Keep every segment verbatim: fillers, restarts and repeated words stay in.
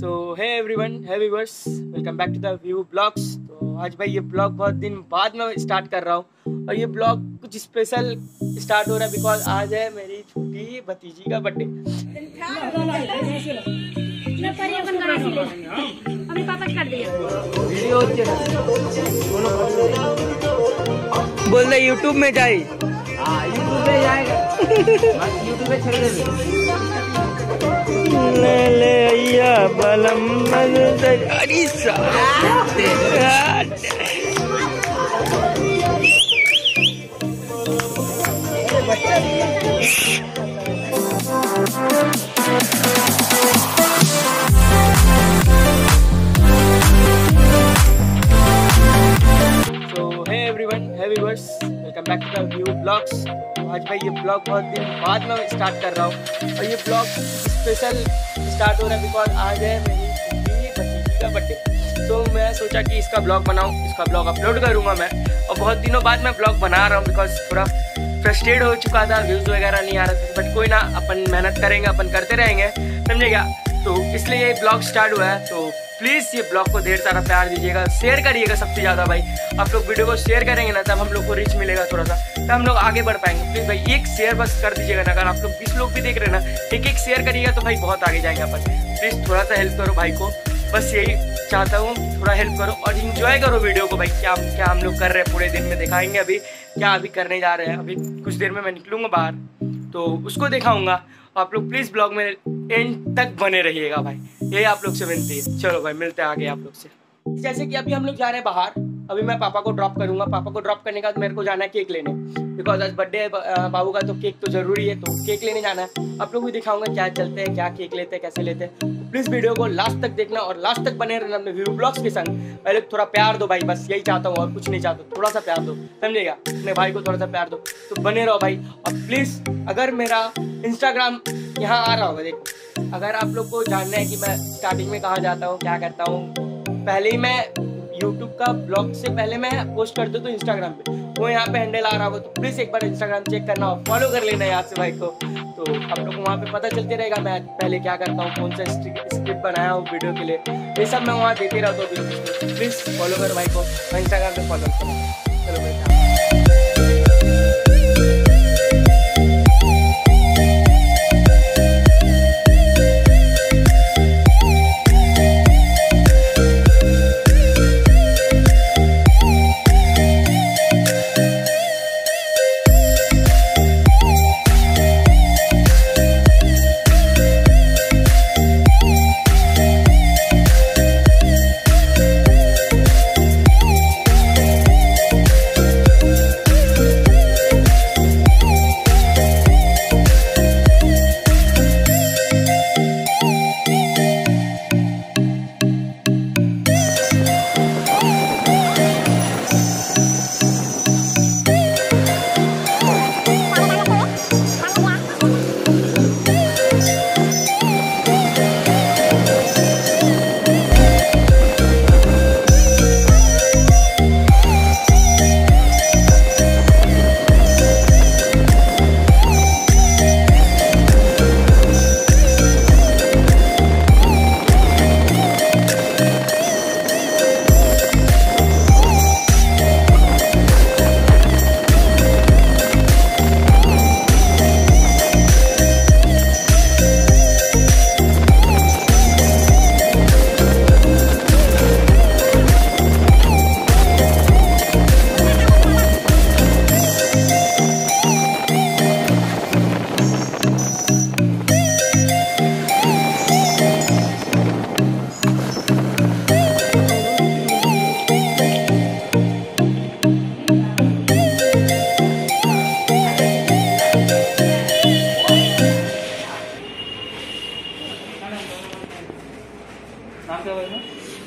So hey everyone, hey viewers, welcome back to the view blogs. तो आज भाई ये ब्लॉग बहुत दिन बाद में स्टार्ट कर रहा हूँ और ये ब्लॉग कुछ स्पेशल स्टार्ट हो रहा है बिकॉज आज है मेरी छोटी भतीजी का बर्थडे। बोल रहे यूट्यूब में जाए, यूट्यूब में जाएगा, यूट्यूब में छोड़ बलम So, hey everyone, hey viewers, welcome back to the new vlogs। आज भाई ये ब्लॉग बहुत दिन बाद में स्टार्ट कर रहा हूँ और ये ब्लॉग स्पेशल स्टार्ट हो रहा है बिकॉज आज है मेरी छोटी भतीजी का बर्थडे। तो मैं सोचा कि इसका ब्लॉग बनाऊँ, इसका ब्लॉग अपलोड करूँगा मैं। और बहुत दिनों बाद मैं ब्लॉग बना रहा हूँ बिकॉज थोड़ा फ्रस्ट्रेट हो चुका था, व्यूज़ वगैरह नहीं आ रहा था। बट कोई ना, अपन मेहनत करेंगे, अपन करते रहेंगे, समझेगा। तो इसलिए ये ब्लॉग स्टार्ट हुआ है। तो प्लीज़ ये ब्लॉग को ढेर सारा प्यार दीजिएगा, शेयर करिएगा सबसे ज़्यादा। भाई आप लोग वीडियो को शेयर करेंगे ना, तब हम लोग को रीच मिलेगा थोड़ा सा, तब हम लोग आगे बढ़ पाएंगे। प्लीज़ भाई एक शेयर बस कर दीजिएगा ना। अगर आप लोग बीस लोग भी देख रहे हैं ना, एक एक शेयर करिएगा तो भाई बहुत आगे जाएंगे अपन। प्लीज़ थोड़ा सा हेल्प करो भाई को, बस यही चाहता हूँ, थोड़ा हेल्प करो और इन्जॉय करो वीडियो को भाई। क्या क्या हम लोग कर रहे हैं पूरे दिन में दिखाएंगे। अभी क्या अभी करने जा रहे हैं, अभी कुछ देर में मैं निकलूँगा बाहर तो उसको दिखाऊँगा। आप लोग प्लीज़ ब्लॉग में एंड तक बने रहिएगा भाई, यही आप लोग से मिलती है। चलो भाई, मिलते हैं आगे आप लोग से। जैसे कि अभी हम लोग जा रहे हैं बाहर, अभी मैं पापा को ड्रॉप करूंगा। पापा को ड्रॉप करने के बाद मेरे को जाना है केक लेने बिकॉज आज बर्थडे है बाबू का, तो केक तो जरूरी है। तो केक लेने जाना है, आप लोग भी दिखाऊंगा क्या चलते हैं, क्या केक लेते हैं, कैसे लेते हैं। प्लीज़ वीडियो को लास्ट तक देखना और लास्ट तक बने रहना अपने व्यू ब्लॉग्स के संग। पहले थोड़ा प्यार दो भाई, बस यही चाहता हूँ और कुछ नहीं चाहता। थोड़ा सा प्यार दो, समझेगा, अपने भाई को थोड़ा सा प्यार दो। तो बने रहो भाई। और प्लीज़ अगर मेरा इंस्टाग्राम यहाँ आ रहा होगा, देखो, अगर आप लोग को जानना है कि मैं स्टार्टिंग में कहाँ जाता हूँ, क्या करता हूँ, पहले ही मैं यूट्यूब का ब्लॉग से पहले मैं पोस्ट करता हूँ तो इंस्टाग्राम पे वो यहाँ पे हैंडल आ रहा होगा। तो प्लीज़ एक बार इंस्टाग्राम चेक करना और फॉलो कर लेना यार से भाई को। तो आप लोग को वहाँ पे पता चलते रहेगा मैं पहले क्या करता हूँ, कौन सा स्क्रिप्ट बनाया हूँ वीडियो के लिए, ये सब मैं वहाँ देते रहता हूँ। प्लीज़ फॉलो करो भाई को इंस्टाग्राम पर, फॉलो करो। चलो भाई,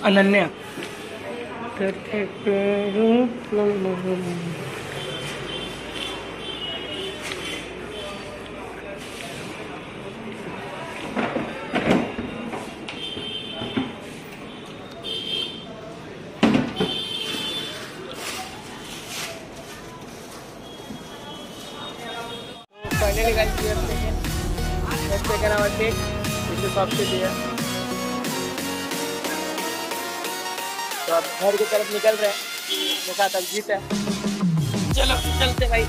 अनन्या फाइनली गाइस, ये अपने के सबसे दिया तो अब घर की तरफ निकल रहे हैं। मेरे साथ अजीत है, चलो चलते भाई।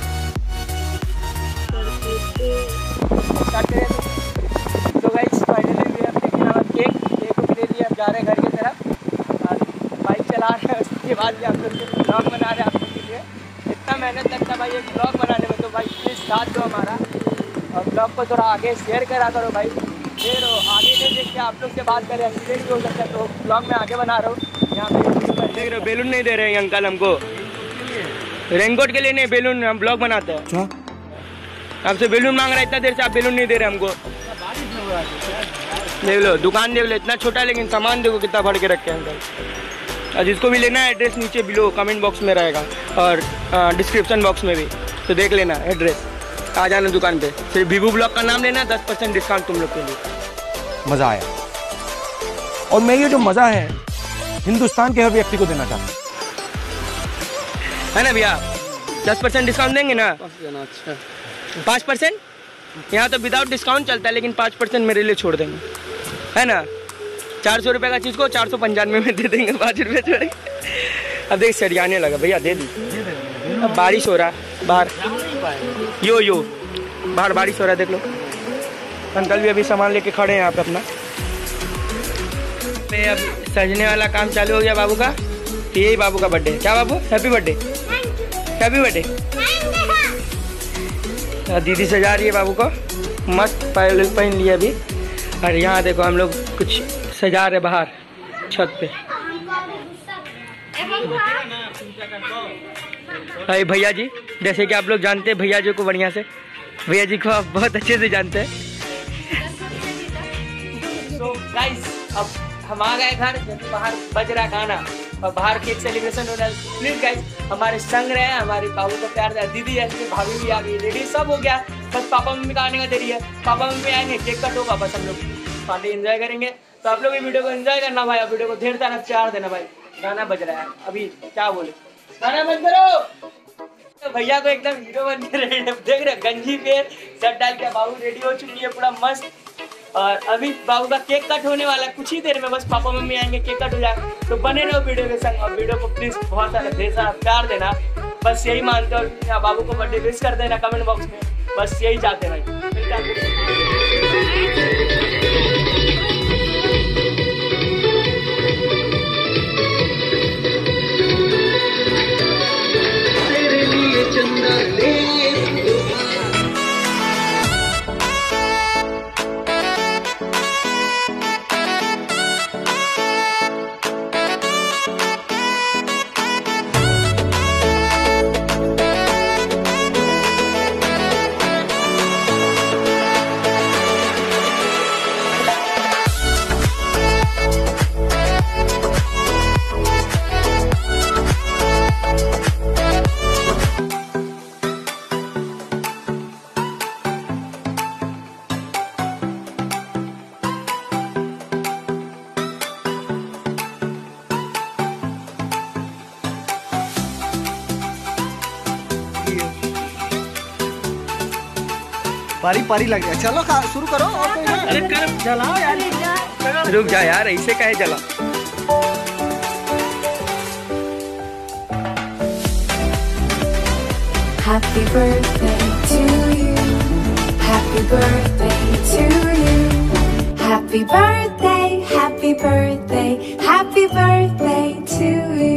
तो गाइस फाइनली भी हमने खिलाया केक, केक को ले लिया, जा रहे हैं घर की तरफ। और बाइक चला रहे हैं, उसके बाद भी आप लोग ब्लॉग बना रहे हैं। आप लोग के लिए इतना मेहनत लगता है भाई एक ब्लॉग बनाने में, तो भाई प्लीज़ साथ दो हमारा। और ब्लॉग को थोड़ा आगे शेयर करा करो भाई, फिर आगे नहीं देख के आप लोग से बात करें, एक्सीडेंट भी हो सकता है। तो ब्लॉग में आगे बना रहा हूँ। यहाँ पे देख रहे हो बैलून नहीं दे रहे हैं अंकल हमको, रेनकोट के लिए नहीं, बैलून। हम ब्लॉग बनाते हैं, आपसे बैलून मांग रहा है इतना देर से, आप बैलून नहीं दे रहे हमको। देख लो दुकान, देख लो इतना छोटा है लेकिन सामान देखो कितना भर के रखे हैं अंकल। और जिसको भी लेना है एड्रेस नीचे बिलो कमेंट बॉक्स में रहेगा और डिस्क्रिप्शन बॉक्स में भी, तो देख लेना एड्रेस, आ जाना दुकान पे। सिर्फ भिभू ब्लॉग का नाम लेना, दस परसेंट डिस्काउंट तुम लोग के लिए। मज़ा आया, और मैं ये जो मज़ा है हिंदुस्तान के हर व्यक्ति को देना चाहता हूँ, है ना भैया? दस परसेंट डिस्काउंट देंगे ना? अच्छा पाँच परसेंट यहाँ तो विदाउट डिस्काउंट चलता है, लेकिन पाँच परसेंट मेरे लिए छोड़ देंगे, है ना? चार सौ रुपये का चीज़ को चार सौ पंचानवे में दे देंगे, पाँच रुपये छोड़ेंगे। अब देख सरियाने लगा भैया, दे दी। अब बारिश हो रहा है बाहर, यो यो बाहर बारिश हो रहा है, देख लो। अंकल भी अभी सामान लेके खड़े हैं यहाँ पे अपना। अब सजने वाला काम चालू हो गया बाबू का, तो यही बाबू का बर्थडे है। क्या बाबू, हैप्पी बर्थडे, हैप्पी बर्थडे। दीदी सजा रही है बाबू को, मस्त पायल पहन लिया अभी। और यहाँ देखो हम लोग कुछ सजा रहे बाहर छत पे। अरे भैया जी, जैसे कि आप लोग जानते हैं भैया जी को बढ़िया से, भैया जी को आप बहुत अच्छे से जानते हैं। so guys, अब हम आ गए घर, बाहर बज रहा गाना और बाहर केक सेलिब्रेशन हो रहा है। प्लीज गाइस हमारे संग रहे, हमारे बाबू को प्यार दे। दीदी जैसे भाभी भी आ गई, लेडी सब हो गया, बस पापा मम्मी का आने का देरी है। पापा मम्मी आएंगे, केक कट होगा, बस हम लोग पार्टी एंजॉय करेंगे। तो आप लोग भी वीडियो को एंजॉय करना भाई, आप वीडियो को देर तक प्यार देना भाई। गाना बज रहा है अभी, क्या बोले, गाना बंद करो। तो भैया को एकदम हीरो बन के देख रहे, गंजी पे सब डाल के बाबू रेडी हो चुकी है पूरा मस्त। और अभी बाबू का केक कट होने वाला कुछ ही देर में, बस पापा मम्मी आएंगे, केक कट हो जाए। तो बने रहो वीडियो के संग, और वीडियो को प्लीज बहुत सारा ढेर सारा प्यार देना। बस यही मानते हो, बाबू को बर्थडे विश कर देना कमेंट बॉक्स में, बस यही चाहते हैं भाई। पारी पारी लग गया, चलो शुरू करो। और अरे कर जलाओ यार, रुक जा यार, ऐसे कहे जला। Happy birthday to you, happy birthday to you, happy birthday, happy birthday, happy birthday to you.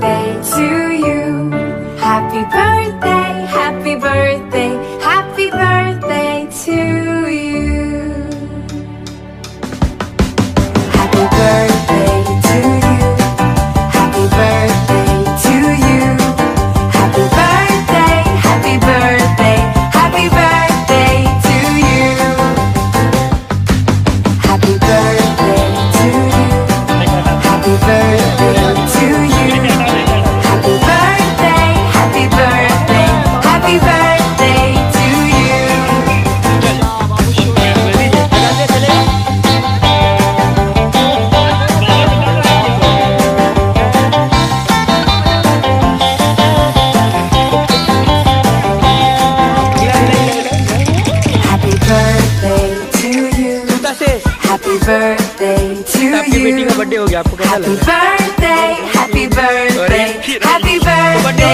to you, happy birthday, happy birthday, happy birthday to you. Happy birthday to you, happy birthday to you, happy birthday, happy birthday, happy birthday to you. Happy birthday. Happy birthday to you. happy birthday to you. आपकी बेटी का birthday हो गया, आपको कैसा लगा? Birthday, happy birthday, happy birthday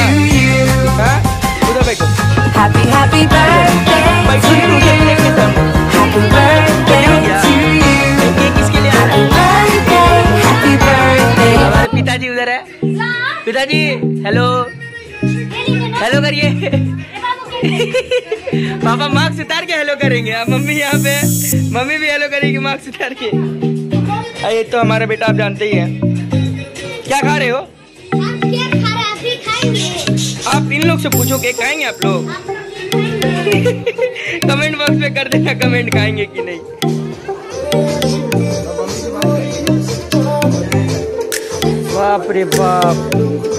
to you. उधर बैठो. Happy happy birthday to you. Happy birthday to you. किसके लिए आ रहा है? Birthday, happy birthday. हमारे पिताजी उधर है. पिताजी, हेलो, हेलो करिए. पापा मार्क्स उतार के हेलो करेंगे. अब मम्मी यहाँ पे, मम्मी भी हेलो करेगी मार्क्स उतार के. अरे तो हमारा बेटा आप जानते ही हैं. क्या खा रहे हो आप? इन लोग से पूछो कि खाएंगे आप लोग. कमेंट बॉक्स में कर देना कमेंट खाएंगे कि नहीं. बाप रे बाप.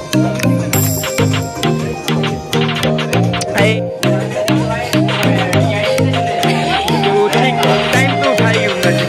टाइम तो उठाई होगा. अरे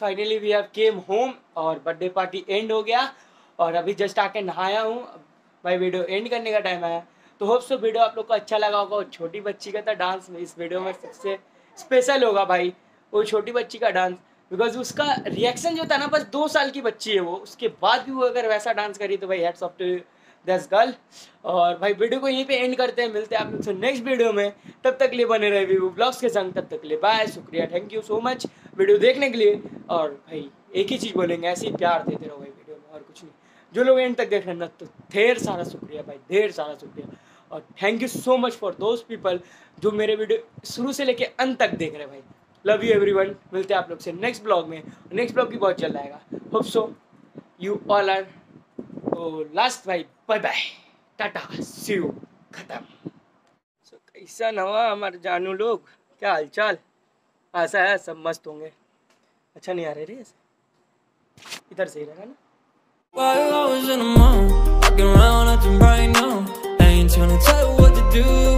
finally we have came home और बर्थडे पार्टी एंड हो गया. और अभी जस्ट आके नहाया हूँ भाई. वीडियो एंड करने का टाइम आया. तो होप सो वीडियो आप लोग को अच्छा लगा होगा. और छोटी बच्ची का था डांस में इस वीडियो में सबसे स्पेशल होगा भाई वो छोटी बच्ची का डांस. बिकॉज उसका रिएक्शन जो था ना, बस दो साल की बच्ची है वो, उसके बाद भी वो अगर वैसा डांस करी तो भाई hats off to that's girl. और भाई वीडियो को यहीं पे एंड करते हैं. मिलते हैं आप लोग से नेक्स्ट वीडियो में. तब तक लिए बने रहे वीवो ब्लॉग्स के संग. तब तक लिए बाय. शुक्रिया, thank you so much video देखने के लिए. और भाई एक ही चीज़ बोलेंगे, ऐसे ही प्यार देते रहो भाई वीडियो में और कुछ नहीं. जो लोग एंड तक देख रहे हैं ना, तो ढेर सारा शुक्रिया भाई, ढेर सारा शुक्रिया. और thank you so much for those people जो मेरे वीडियो शुरू से लेके अंत तक देख रहे हैं भाई. Love you everyone. मिलते हैं आप लोग से नेक्स्ट ब्लॉग में. नेक्स्ट ब्लॉग भी बहुत चल जाएगा. Hope so you all are. तो लास्ट भाई bye bye, tata, see you, खत्म. सो कैसा नवा हमारे जानू लोग, क्या हालचाल? ऐसा है सब मस्त होंगे. अच्छा नहीं आ रहे रे, इधर से ही रहेगा ना. While I was in the mall, walking around acting right now. I ain't tryna tell you what to do.